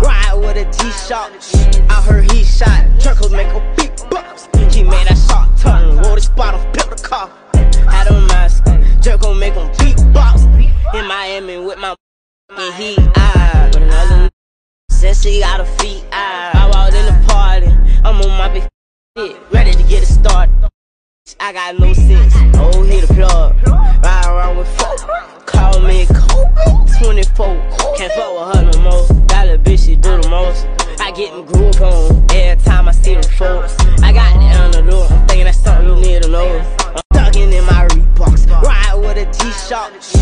Ride with a G-Shock. I heard he shot. Turkles make a big bucks. He made that shot turn. Roll this bottle, built the car. I don't mind. Jerko make him beatbox. In Miami with my and he I. But another says she got a feet eye. I walked in the party. I'm on my big shit. Ready to get it started. I got no sense. Oh, hit the plug. Ride around with folks. Call me Kobe. 24. Can't fuck with her no more. Dollar bitch, she do the most. I get them groove on every time I see them folks. I got it under the door. I'm thinking that's something you need to know. I'm tugging in my Reeboks. Ride with a G-Shock.